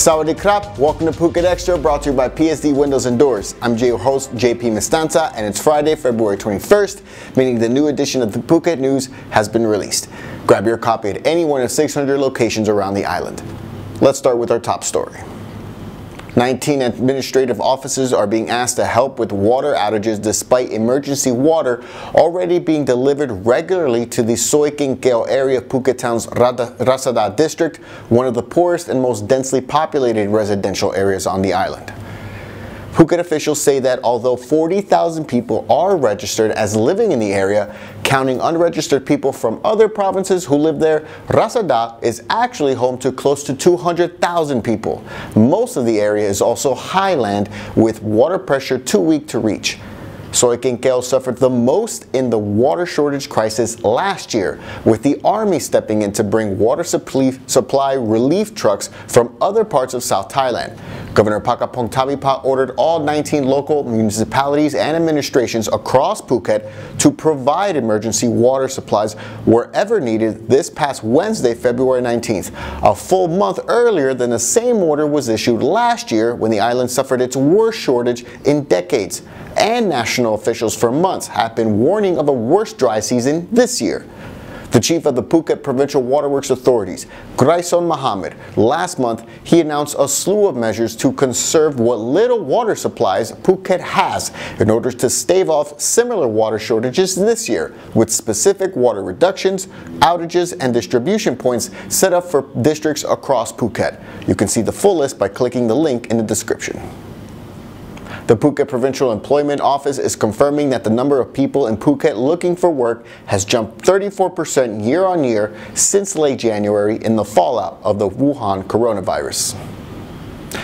Sawadee krap, welcome to Phuket Xtra, brought to you by PSD Windows and Doors. I'm your host JP Mestanza, and it's Friday, February 21st, meaning the new edition of the Phuket News has been released. Grab your copy at any one of 600 locations around the island. Let's start with our top story. 19 administrative officers are being asked to help with water outages despite emergency water already being delivered regularly to the Soi Kin Kael area of Phuket Town's Rasada District, one of the poorest and most densely populated residential areas on the island. Phuket officials say that although 40,000 people are registered as living in the area, counting unregistered people from other provinces who live there, Rasada is actually home to close to 200,000 people. Most of the area is also highland, with water pressure too weak to reach. Soi Kin Kael suffered the most in the water shortage crisis last year, with the army stepping in to bring water supply relief trucks from other parts of South Thailand. Governor Pakapong Tavipat ordered all 19 local municipalities and administrations across Phuket to provide emergency water supplies wherever needed this past Wednesday, February 19th, a full month earlier than the same order was issued last year, when the island suffered its worst shortage in decades. And national officials for months have been warning of a worse dry season this year. The chief of the Phuket Provincial Waterworks Authorities, Grayson Mohammed, last month he announced a slew of measures to conserve what little water supplies Phuket has in order to stave off similar water shortages this year, with specific water reductions, outages, and distribution points set up for districts across Phuket. You can see the full list by clicking the link in the description. The Phuket Provincial Employment Office is confirming that the number of people in Phuket looking for work has jumped 34% year-on-year since late January, in the fallout of the Wuhan coronavirus.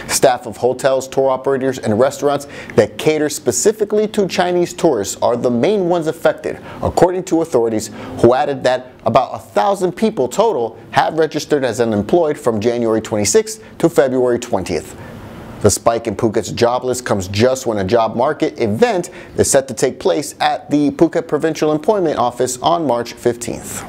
Staff of hotels, tour operators, and restaurants that cater specifically to Chinese tourists are the main ones affected, according to authorities, who added that about 1,000 people total have registered as unemployed from January 26th to February 20th. The spike in Phuket's jobless comes just when a job market event is set to take place at the Phuket Provincial Employment Office on March 15th.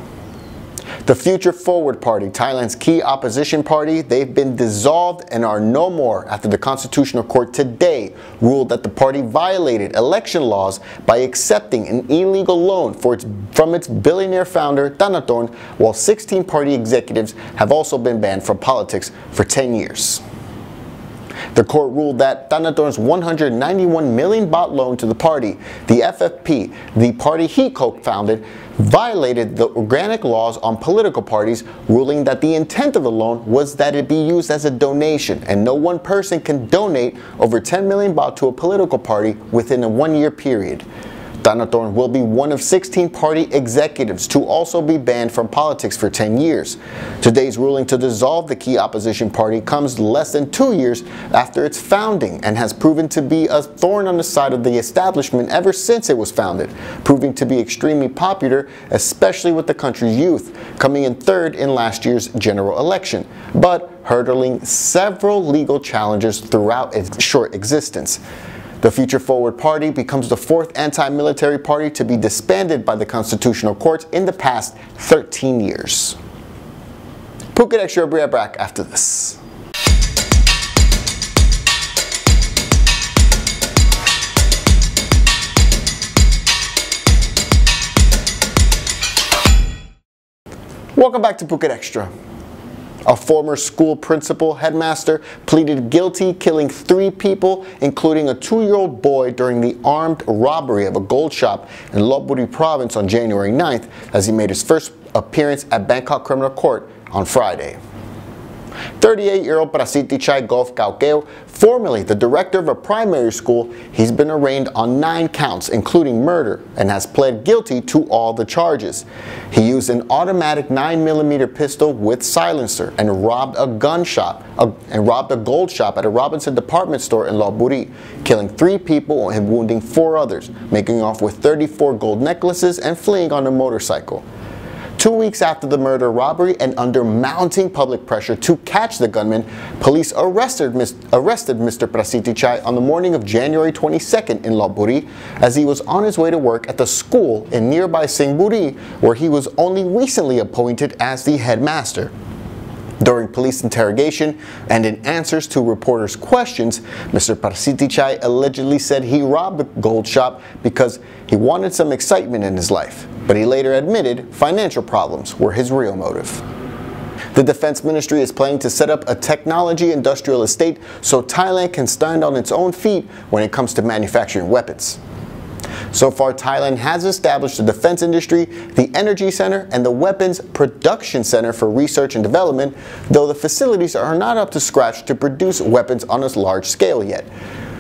The Future Forward Party, Thailand's key opposition party, they've been dissolved and are no more after the Constitutional Court today ruled that the party violated election laws by accepting an illegal loan from its billionaire founder, Thanathorn, while 16 party executives have also been banned from politics for 10 years. The court ruled that Thanathorn's 191 million baht loan to the party, the FFP, the party he co-founded, violated the organic laws on political parties, ruling that the intent of the loan was that it be used as a donation, and no one person can donate over 10 million baht to a political party within a one-year period. Thanathorn will be one of 16 party executives to also be banned from politics for 10 years. Today's ruling to dissolve the key opposition party comes less than 2 years after its founding, and has proven to be a thorn on the side of the establishment ever since it was founded, proving to be extremely popular, especially with the country's youth, coming in third in last year's general election, but hurdling several legal challenges throughout its short existence. The Future Forward Party becomes the fourth anti-military party to be disbanded by the Constitutional Court in the past 13 years. Phuket Xtra, be right back after this. Welcome back to Phuket Xtra. A former school principal, headmaster, pleaded guilty, killing 3 people, including a 2-year-old boy, during the armed robbery of a gold shop in Chonburi province on January 9th, as he made his first appearance at Bangkok Criminal Court on Friday. 38-year-old Prasiti Chai Golf Cauqueo, formerly the director of a primary school, he's been arraigned on 9 counts, including murder, and has pled guilty to all the charges. He used an automatic 9mm pistol with silencer and robbed a gold shop at a Robinson department store in Chonburi, killing 3 people and wounding 4 others, making off with 34 gold necklaces and fleeing on a motorcycle. 2 weeks after the murder robbery, and under mounting public pressure to catch the gunman, police arrested Mr. Prasiti Chai on the morning of January 22nd in Chonburi, as he was on his way to work at the school in nearby Singburi, where he was only recently appointed as the headmaster. During police interrogation and in answers to reporters' questions, Mr. Prasiti Chai allegedly said he robbed the gold shop because he wanted some excitement in his life, but he later admitted financial problems were his real motive. The Defense Ministry is planning to set up a technology industrial estate so Thailand can stand on its own feet when it comes to manufacturing weapons. So far, Thailand has established the defense industry, the energy center, and the weapons production center for research and development, though the facilities are not up to scratch to produce weapons on a large scale yet.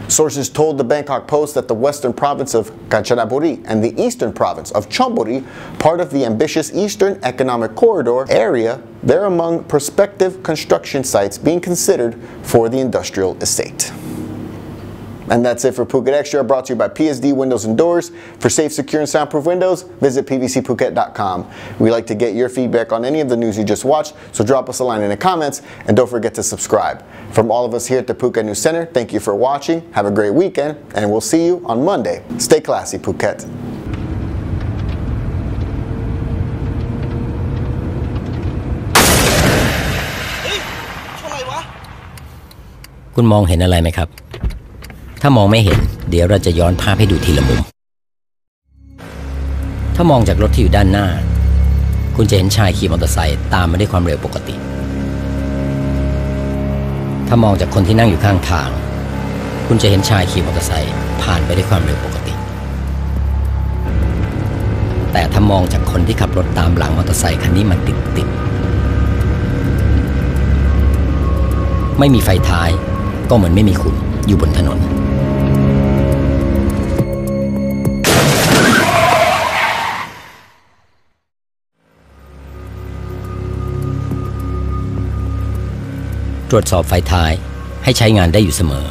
Sources told the Bangkok Post that the western province of Kanchanaburi and the eastern province of Chonburi, part of the ambitious Eastern Economic Corridor area, they're among prospective construction sites being considered for the industrial estate. And that's it for Phuket Extra, brought to you by PSD Windows and Doors. For safe, secure, and soundproof windows, visit pvcphuket.com. We like to get your feedback on any of the news you just watched, so drop us a line in the comments, and don't forget to subscribe. From all of us here at the Phuket News Center, thank you for watching, have a great weekend, and we'll see you on Monday. Stay classy, Phuket. Kun mong hen alai mai krab? ถ้ามองไม่เห็นเดี๋ยวเราจะย้อนภาพให้ดูทีละมุมถ้ามองจากด้านบนจะเห็นว่ามีเสาไฟฟ้าที่มีความยาวประมาณ 100 เมตรถ้ามองจากรถที่อยู่ด้านหน้าคุณจะเห็นชายขี่มอเตอร์ไซค์ตามมาด้วยความเร็วปกติแต่ถ้ามองจากคนที่ขับรถตามหลังมอเตอร์ไซค์คันนี้มันติดไม่มีไฟท้ายก็เหมือนไม่มีคุณอยู่บนถนน ตรวจสอบไฟท้ายให้ใช้งานได้อยู่เสมอ